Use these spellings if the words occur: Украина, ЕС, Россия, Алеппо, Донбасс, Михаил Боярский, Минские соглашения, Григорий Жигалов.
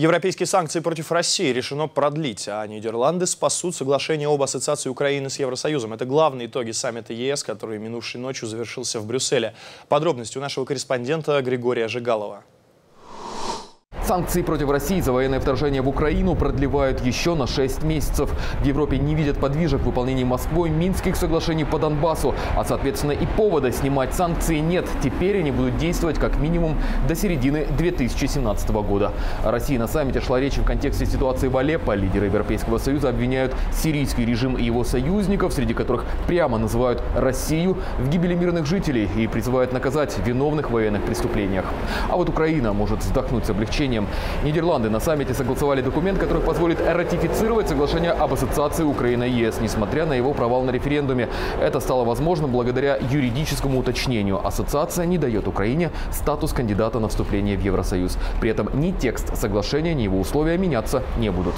Европейские санкции против России решено продлить, а Нидерланды спасут соглашение об ассоциации Украины с Евросоюзом. Это главные итоги саммита ЕС, который минувшей ночью завершился в Брюсселе. Подробности у нашего корреспондента Григория Жигалова. Санкции против России за военное вторжение в Украину продлевают еще на 6 месяцев. В Европе не видят подвижек в выполнении Москвой Минских соглашений по Донбассу. А, соответственно, и повода снимать санкции нет. Теперь они будут действовать как минимум до середины 2017 года. О России на саммите шла речь в контексте ситуации в Алеппо. Лидеры Европейского Союза обвиняют сирийский режим и его союзников, среди которых прямо называют Россию, в гибели мирных жителей и призывают наказать виновных в военных преступлениях. А вот Украина может вздохнуть с облегчением. Нидерланды на саммите согласовали документ, который позволит ратифицировать соглашение об ассоциации Украины и ЕС, несмотря на его провал на референдуме. Это стало возможным благодаря юридическому уточнению. Ассоциация не дает Украине статус кандидата на вступление в Евросоюз. При этом ни текст соглашения, ни его условия меняться не будут.